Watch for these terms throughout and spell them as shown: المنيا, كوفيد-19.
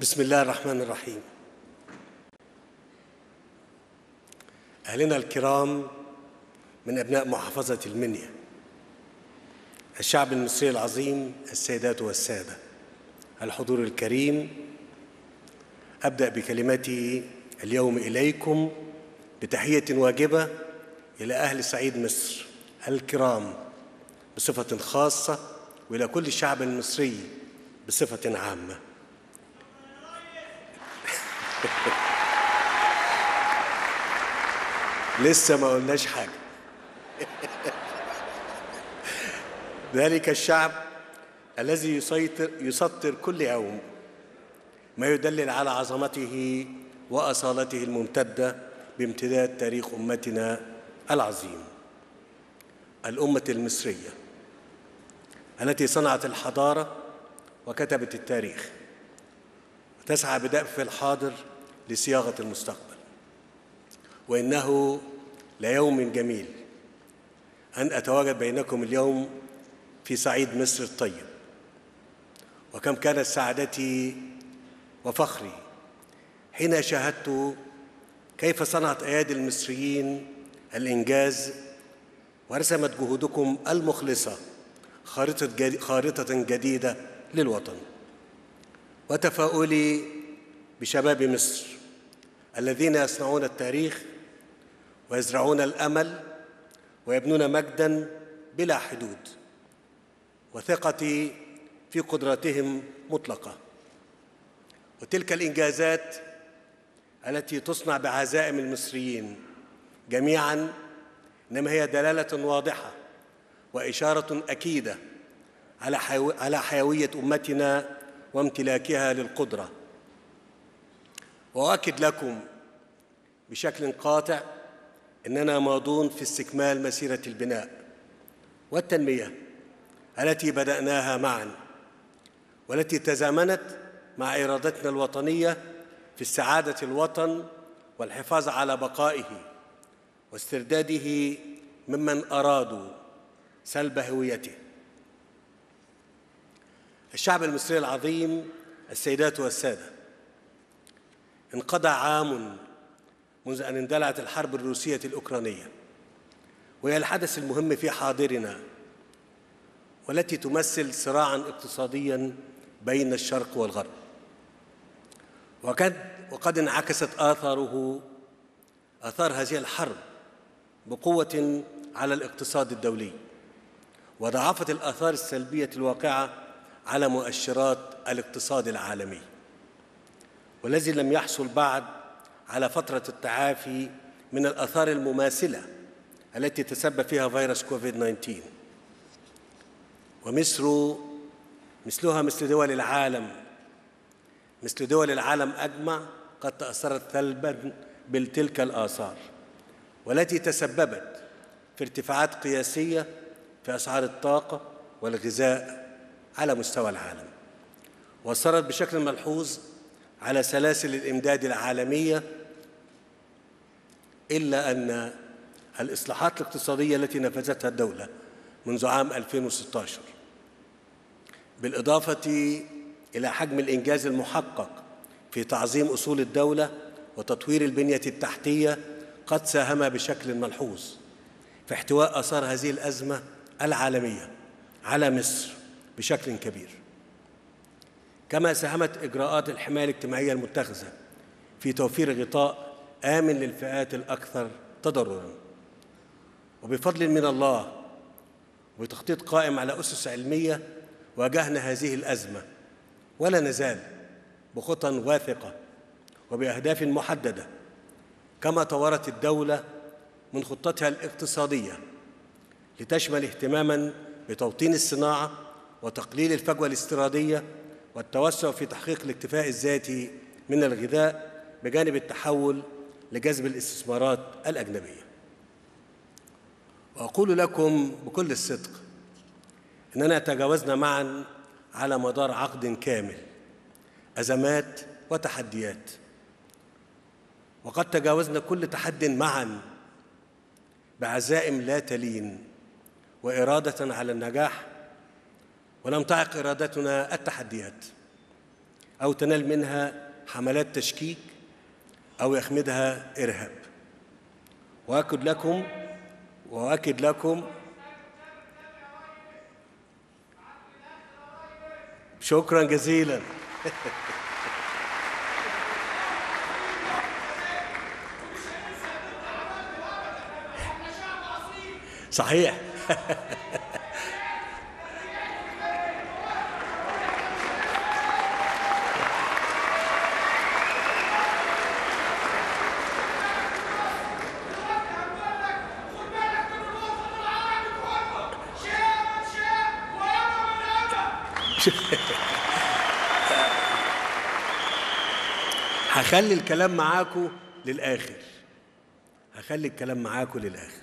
بسم الله الرحمن الرحيم. أهلنا الكرام من أبناء محافظة المنيا، الشعب المصري العظيم، السيدات والسادة، الحضور الكريم، أبدأ بكلمتي اليوم إليكم بتحية واجبة إلى أهل صعيد مصر الكرام بصفة خاصة، وإلى كل الشعب المصري بصفة عامة. لسه ما قلناش حاجة. ذلك الشعب الذي يسطر كل يوم ما يدلل على عظمته وأصالته الممتدة بامتداد تاريخ أمتنا العظيم، الأمة المصرية التي صنعت الحضارة وكتبت التاريخ، تسعى بدأف الحاضر لصياغة المستقبل. وإنه ليوم جميل أن أتواجد بينكم اليوم في صعيد مصر الطيب، وكم كانت سعادتي وفخري حين شاهدت كيف صنعت أيادي المصريين الإنجاز، ورسمت جهودكم المخلصة خارطة جديدة للوطن. وتفاؤلي بشباب مصر الذين يصنعون التاريخ ويزرعون الأمل ويبنون مجداً بلا حدود، وثقتي في قدرتهم مطلقة. وتلك الإنجازات التي تصنع بعزائم المصريين جميعاً إنما هي دلالة واضحة وإشارة أكيدة على حيوية أمتنا وامتلاكها للقدرة. وأؤكد لكم بشكل قاطع أننا ماضون في استكمال مسيرة البناء والتنمية التي بدأناها معاً، والتي تزامنت مع إرادتنا الوطنية في استعادة الوطن والحفاظ على بقائه واسترداده ممن أرادوا سلب هويته. الشعب المصري العظيم، السيدات والسادة، انقضى عام منذ أن اندلعت الحرب الروسية الأوكرانية، وهي الحدث المهم في حاضرنا، والتي تمثل صراعاً اقتصادياً بين الشرق والغرب، وقد انعكست آثار هذه الحرب بقوة على الاقتصاد الدولي، وضاعفت الآثار السلبية الواقعة على مؤشرات الاقتصاد العالمي، والذي لم يحصل بعد على فترة التعافي من الآثار المماثلة التي تسبب فيها فيروس كوفيد-19. ومصر مثلها مثل دول العالم أجمع قد تأثرت سلباً بتلك الآثار، والتي تسببت في ارتفاعات قياسية في أسعار الطاقة والغذاء على مستوى العالم، وأثرت بشكل ملحوظ على سلاسل الإمداد العالمية. إلا أن الإصلاحات الاقتصادية التي نفذتها الدولة منذ عام 2016، بالإضافة إلى حجم الإنجاز المحقق في تعظيم أصول الدولة وتطوير البنية التحتية، قد ساهم بشكل ملحوظ في احتواء آثار هذه الأزمة العالمية على مصر بشكل كبير. كما ساهمت إجراءات الحماية الاجتماعية المتخذة في توفير غطاء آمن للفئات الأكثر تضرراً. وبفضل من الله وتخطيط قائم على أسس علمية، واجهنا هذه الأزمة ولا نزال بخطى واثقة وبأهداف محددة، كما طورت الدولة من خطتها الاقتصادية لتشمل اهتماماً بتوطين الصناعة وتقليل الفجوة الاستيرادية والتوسع في تحقيق الاكتفاء الذاتي من الغذاء، بجانب التحول لجذب الاستثمارات الأجنبية. وأقول لكم بكل الصدق أننا تجاوزنا معاً على مدار عقد كامل أزمات وتحديات، وقد تجاوزنا كل تحد معاً بعزائم لا تلين وإرادة على النجاح، ولم تعق إرادتنا التحديات، أو تنال منها حملات تشكيك أو يخمدها إرهاب. وأؤكد لكم شكرا جزيلا. صحيح. هخلي الكلام معاكم للآخر.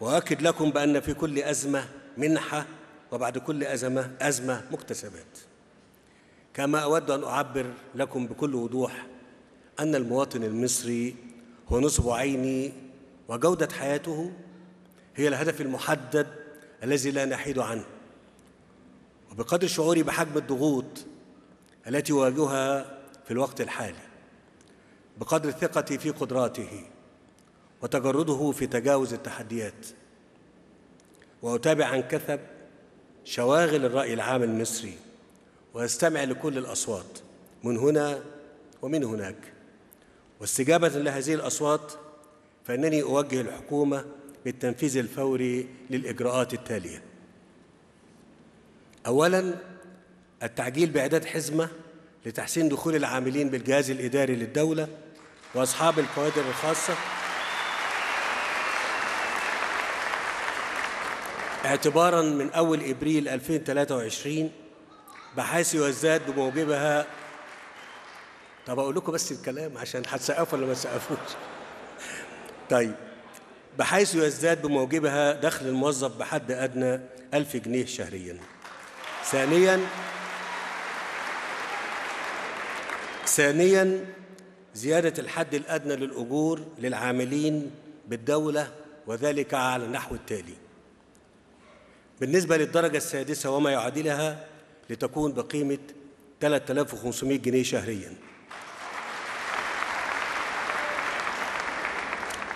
وأؤكد لكم بأن في كل أزمة منحة، وبعد كل أزمة مكتسبات. كما أود أن أعبر لكم بكل وضوح أن المواطن المصري هو نصب عيني، وجودة حياته هي الهدف المحدد الذي لا نحيد عنه. وبقدر شعوري بحجم الضغوط التي أواجهها في الوقت الحالي، بقدر ثقتي في قدراته وتجرده في تجاوز التحديات، وأتابع عن كثب شواغل الرأي العام المصري، وأستمع لكل الأصوات من هنا ومن هناك. واستجابة لهذه الأصوات فإنني أوجه الحكومة بالتنفيذ الفوري للإجراءات التالية: أولاً، التعجيل بإعداد حزمة لتحسين دخول العاملين بالجهاز الإداري للدولة وأصحاب الكوادر الخاصة، اعتباراً من أول إبريل 2023، بحيث يزداد بموجبها. طب أقول لكم بس الكلام عشان هتسقفوا ولا ما تسقفوش؟ طيب، بحيث يزداد بموجبها دخل الموظف بحد أدنى 1000 جنيه شهرياً. ثانياً، زيادة الحد الأدنى للأجور للعاملين بالدولة، وذلك على النحو التالي: بالنسبة للدرجة السادسة وما يعادلها لتكون بقيمة 3500 جنيه شهرياً.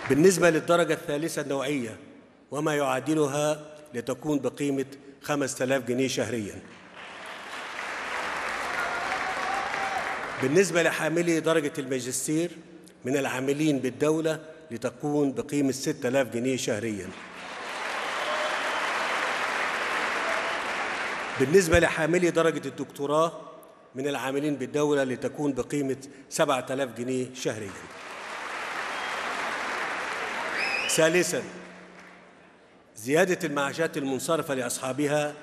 بالنسبة للدرجة الثالثة النوعية وما يعادلها لتكون بقيمة 5000 جنيه شهرياً. بالنسبة لحاملي درجة الماجستير من العاملين بالدولة لتكون بقيمة 6000 جنيه شهرياً. بالنسبة لحاملي درجة الدكتوراه من العاملين بالدولة لتكون بقيمة 7000 جنيه شهرياً. ثالثاً، زيادة المعاشات المنصرفة لأصحابها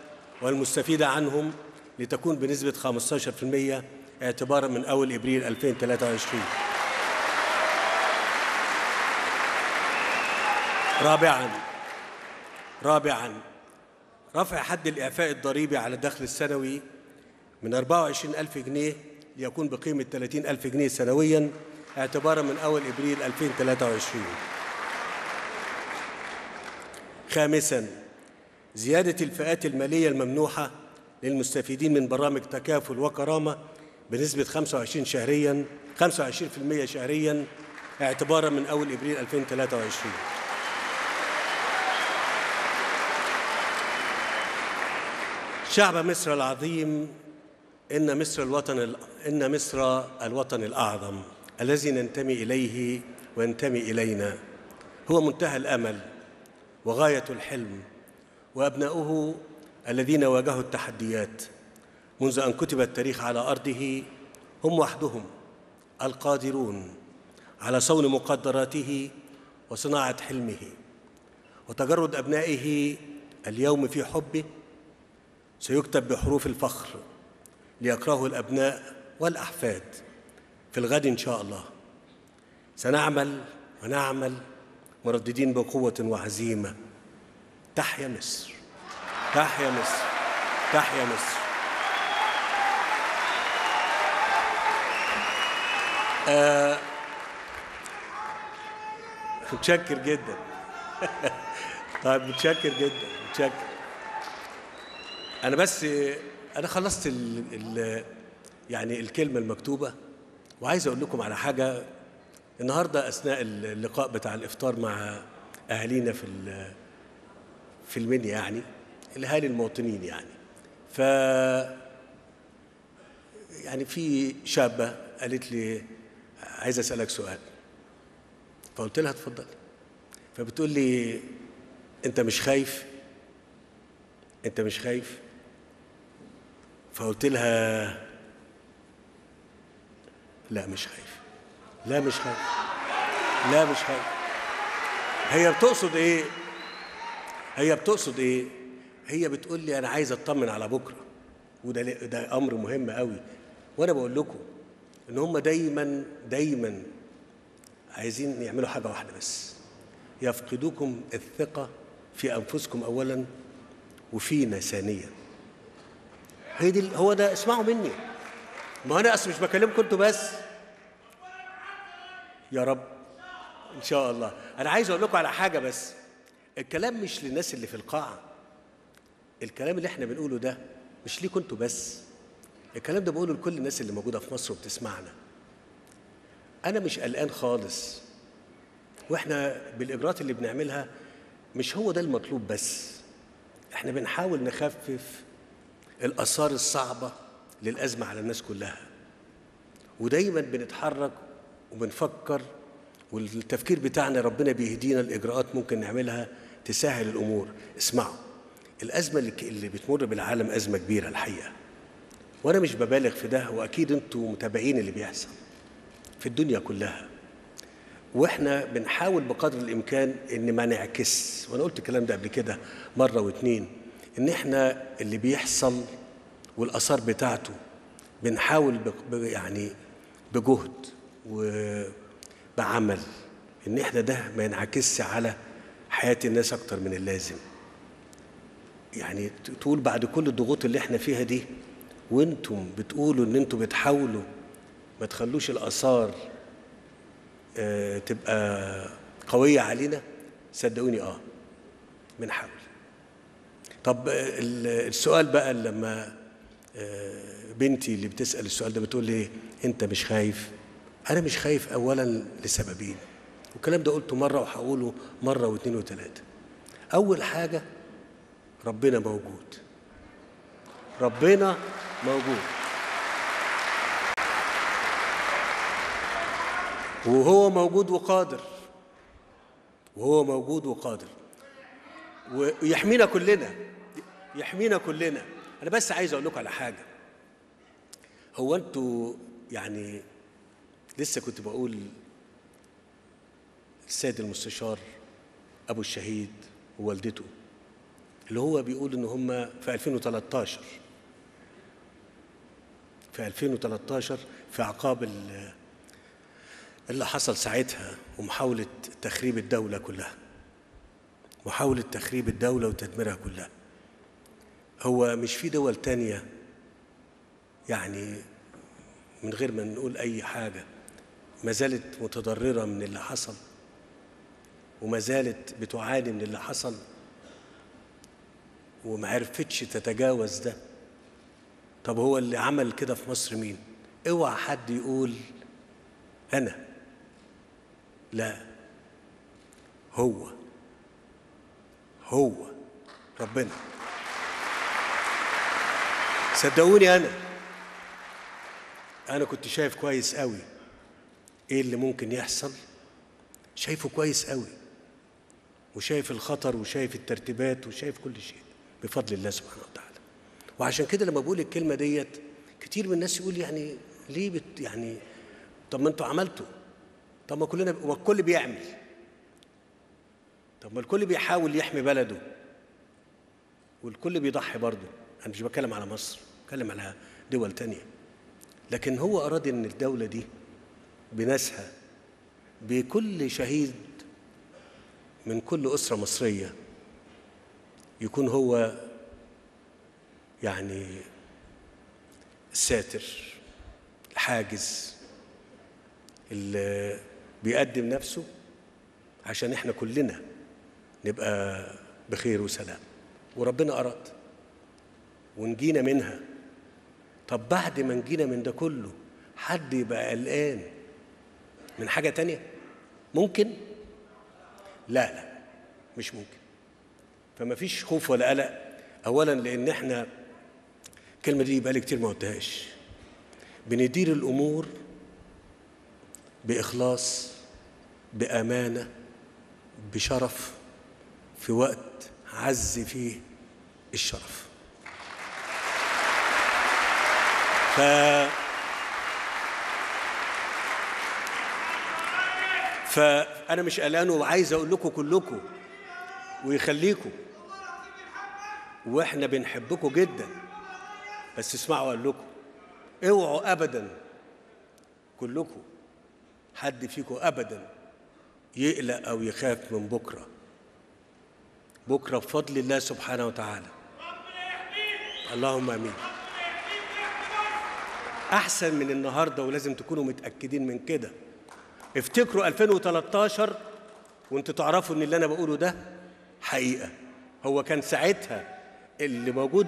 والمستفيدة عنهم لتكون بنسبة 15% اعتباراً من أول إبريل 2023. رابعاً، رفع حد الإعفاء الضريبي على الدخل السنوي من 24000 جنيه ليكون بقيمة 30000 جنيه سنوياً اعتباراً من أول إبريل 2023. خامساً، زيادة الفئات المالية الممنوحة للمستفيدين من برامج تكافل وكرامة بنسبة 25% شهرياً اعتباراً من أول إبريل 2023. شعب مصر العظيم، إن مصر الوطن الأعظم الذي ننتمي إليه وينتمي إلينا، هو منتهى الأمل وغاية الحلم، وأبناؤه الذين واجهوا التحديات منذ أن كتب التاريخ على أرضه هم وحدهم القادرون على صون مقدراته وصناعة حلمه، وتجرد أبنائه اليوم في حبه سيكتب بحروف الفخر ليقرأه الأبناء والأحفاد في الغد إن شاء الله. سنعمل مرددين بقوة وعزيمة. تحيا مصر، تحيا مصر، تحيا مصر. متشكر جدا. طيب، متشكر. أنا خلصت يعني الكلمة المكتوبة. وعايز أقول لكم على حاجة النهاردة أثناء اللقاء بتاع الإفطار مع أهالينا في المنيا، يعني الأهالي المواطنين، يعني في شابة قالت لي عايز أسألك سؤال، فقلت لها اتفضل. فبتقول لي أنت مش خايف؟ فقلت لها لا مش خايف. هي بتقصد إيه؟ هي بتقول لي أنا عايز أطمن على بكرة، وده أمر مهم قوي. وأنا بقول لكم إن هم دايماً عايزين يعملوا حاجة واحدة بس، يفقدوكم الثقة في أنفسكم أولاً وفينا ثانياً. هو ده، اسمعوا مني، ما أنا أصل مش بكلمكم أنتوا بس. يا رب إن شاء الله. أنا عايز أقول لكم على حاجة بس، الكلام مش للناس اللي في القاعة، الكلام اللي إحنا بنقوله ده مش ليكم أنتوا بس، الكلام ده بقوله لكل الناس اللي موجودة في مصر وبتسمعنا. أنا مش قلقان خالص، وإحنا بالإجراءات اللي بنعملها مش هو ده المطلوب بس، إحنا بنحاول نخفف الآثار الصعبة للأزمة على الناس كلها، ودايماً بنتحرك وبنفكر، والتفكير بتاعنا ربنا بيهدينا الإجراءات ممكن نعملها تسهل الأمور. اسمعوا، الأزمة اللي بتمر بالعالم أزمة كبيرة الحقيقة، وأنا مش ببالغ في ده، وأكيد أنتوا متابعين اللي بيحصل في الدنيا كلها، وإحنا بنحاول بقدر الإمكان إن ما نعكس. وأنا قلت الكلام ده قبل كده مرة واتنين، إن إحنا اللي بيحصل والآثار بتاعته بنحاول بجهد وبعمل إن إحنا ده ما ينعكسش على حياة الناس أكتر من اللازم. يعني تقول بعد كل الضغوط اللي إحنا فيها دي، وأنتم بتقولوا إن أنتم بتحاولوا ما تخلوش الآثار تبقى قوية علينا، صدقوني بنحاول. طب السؤال بقى، لما بنتي اللي بتسأل السؤال ده بتقول لي أنت مش خايف، أنا مش خايف أولاً لسببين، والكلام ده قلته مرة وهقوله مرة واثنين وثلاثة. أول حاجة، ربنا موجود، وهو موجود وقادر ويحمينا كلنا. أنا بس عايز أقول لكم على حاجة، هو أنتوا لسه كنت بقول السيد المستشار أبو الشهيد ووالدته، اللي هو بيقول إن هم في 2013 في أعقاب اللي حصل ساعتها، ومحاولة تخريب الدولة كلها، محاولة تخريب الدولة وتدميرها كلها. هو مش في دول تانية، يعني من غير ما نقول أي حاجة، ما زالت متضررة من اللي حصل، وما زالت بتعاني من اللي حصل، وما عرفتش تتجاوز ده. طب هو اللي عمل كده في مصر مين؟ اوعى حد يقول أنا، لا، هو ربنا. صدقوني، أنا كنت شايف كويس قوي إيه اللي ممكن يحصل، شايفه كويس قوي، وشايف الخطر وشايف الترتيبات وشايف كل شيء بفضل الله سبحانه وتعالى. وعشان كده لما بقول الكلمة ديت كتير من الناس يقول ليه طب ما انتوا عملتوا، طب ما كلنا، والكل بيعمل، طب ما الكل بيحاول يحمي بلده، والكل بيضحي برضه. انا مش بتكلم على مصر، بتكلم على دول تانية. لكن هو اراد ان الدولة دي بناسها، بكل شهيد من كل اسرة مصرية، يكون هو الساتر، الحاجز، اللي بيقدم نفسه عشان احنا كلنا نبقى بخير وسلام. وربنا أراد ونجينا منها، طب بعد ما نجينا من ده كله حد يبقى قلقان من حاجة تانية؟ ممكن؟ لا لا مش ممكن. فما فيش خوف ولا قلق. أولا لأن احنا الكلمة دي بقالي كتير ما قلتهاش، بندير الأمور بإخلاص بأمانة بشرف في وقت عز فيه الشرف. فأنا مش قلقان، وعايز أقول لكم كلكم ويخليكم، وإحنا بنحبكم جدا، بس اسمعوا أقول لكم اوعوا أبدا كلكم حد فيكم أبدا يقلق أو يخاف من بكرة. بكرة بفضل الله سبحانه وتعالى. اللهم آمين. أحسن من النهاردة، ولازم تكونوا متأكدين من كده. افتكروا 2013 وانتوا تعرفوا إن اللي أنا بقوله ده حقيقة. هو كان ساعتها اللي موجود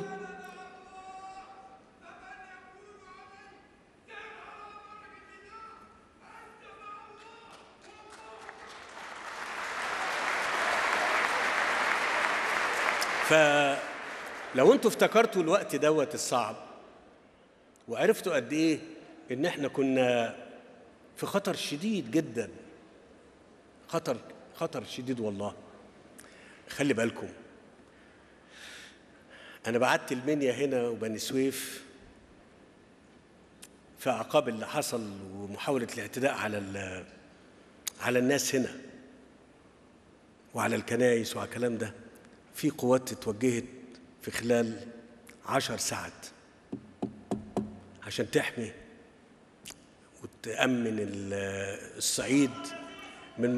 فلو انتوا افتكرتوا الوقت دوت الصعب وعرفتوا قد ايه ان احنا كنا في خطر شديد جدا، خطر شديد والله. خلي بالكم، انا بعت المنيا هنا وبني سويف في اعقاب اللي حصل ومحاوله الاعتداء على الناس هنا وعلى الكنائس وعلى الكلام ده. في قوات اتوجهت في خلال 10 ساعات عشان تحمي وتأمن الصعيد من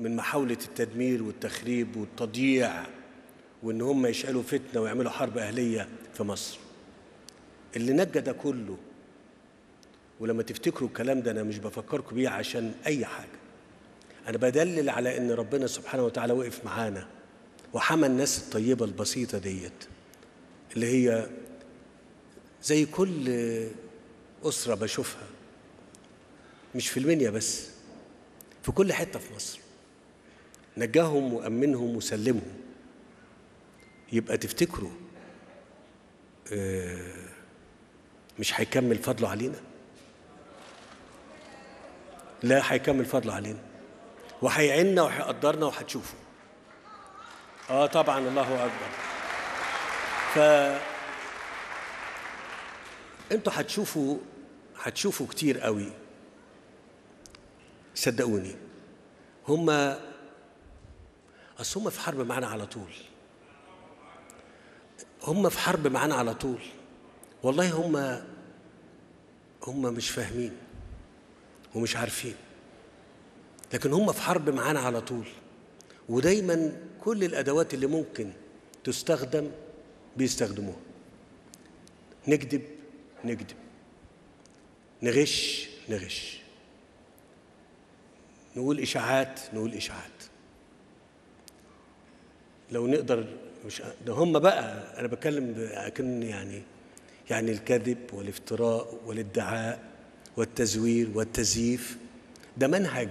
محاولة التدمير والتخريب والتضييع، وإن هم يشعلوا فتنة ويعملوا حرب أهلية في مصر. اللي نجى ده كله، ولما تفتكروا الكلام ده أنا مش بفكركم بيه عشان أي حاجة، أنا بدلل على إن ربنا سبحانه وتعالى وقف معانا وحمى الناس الطيبة البسيطة ديت، اللي هي زي كل أسرة بشوفها، مش في المنيا بس، في كل حتة في مصر. نجاهم وأمنهم وسلمهم. يبقى تفتكروا مش هيكمل فضله علينا؟ لا، هيكمل فضله علينا وهيعيننا وهيقدرنا وهتشوفوا. طبعا، الله اكبر. انتوا هتشوفوا كتير قوي، صدقوني. هم في حرب معانا على طول، والله هم مش فاهمين ومش عارفين، لكن هم في حرب معانا على طول، ودايما كل الأدوات اللي ممكن تستخدم بيستخدموها. نكذب نكذب، نغش نغش، نقول إشاعات نقول إشاعات، لو نقدر. مش ده هم بقى، أنا بتكلم أكن يعني الكذب والافتراء والادعاء والتزوير والتزييف ده منهج.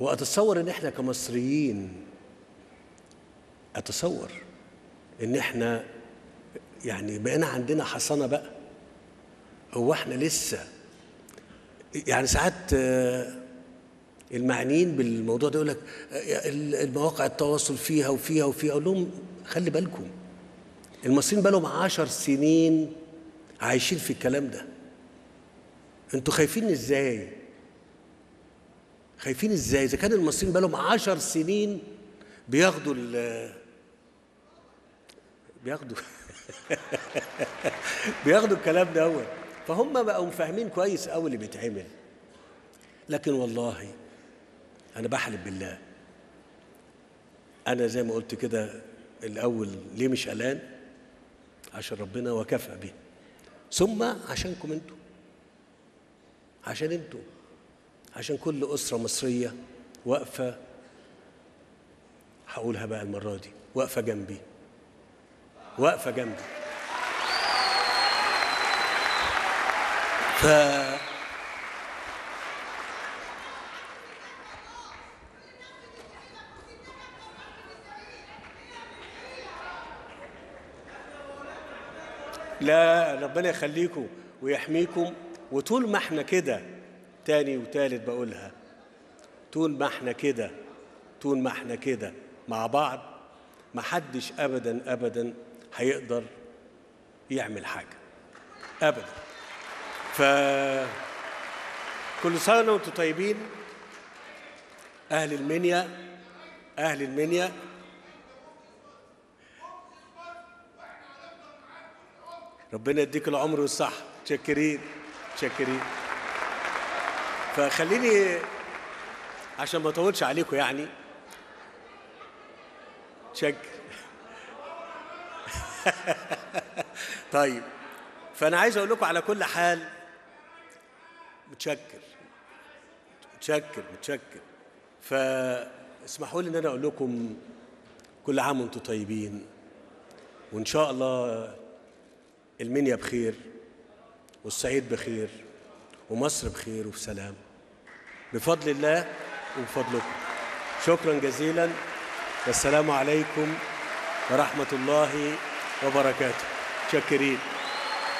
وأتصور إن إحنا كمصريين، أتصور إن إحنا بقينا عندنا حصانة بقى. هو إحنا لسه ساعات المعنيين بالموضوع ده يقول لك المواقع التواصل فيها وفيها وفيها. أقول لهم خلي بالكم، المصريين بقى لهم 10 سنين عايشين في الكلام ده. أنتوا خايفين إزاي؟ إذا كان المصريين بقالهم 10 سنين بياخدوا الكلام ده أول، فهم بقوا فاهمين كويس أول اللي بيتعمل. لكن والله أنا بحلف بالله، أنا زي ما قلت كده الأول، ليه مش قلقان؟ عشان ربنا وكفى به، ثم عشانكم أنتوا، عشان كل أسرة مصرية واقفة. هقولها بقى المرة دي، واقفة جنبي، واقفه جنبي. لا ربنا يخليكم ويحميكم. وطول ما احنا كده، تاني وتالت بقولها، طول ما احنا كده، طول ما احنا كده مع بعض، محدش أبداً أبداً هيقدر يعمل حاجة أبداً. فكل سنة وانتم طيبين. أهل المنيا، أهل المنيا، ربنا يديك العمر والصحة. متشكرين متشكرين. فخليني عشان ما اطولش عليكم يعني شك طيب، فانا عايز اقول لكم على كل حال متشكر متشكر متشكر. فاسمحوا لي ان انا اقول لكم كل عام وانتم طيبين، وان شاء الله المنيا بخير، والصعيد بخير، ومصر بخير وفي سلام بفضل الله وبفضلكم. شكرا جزيلا، والسلام عليكم ورحمة الله وبركاته. شكرين.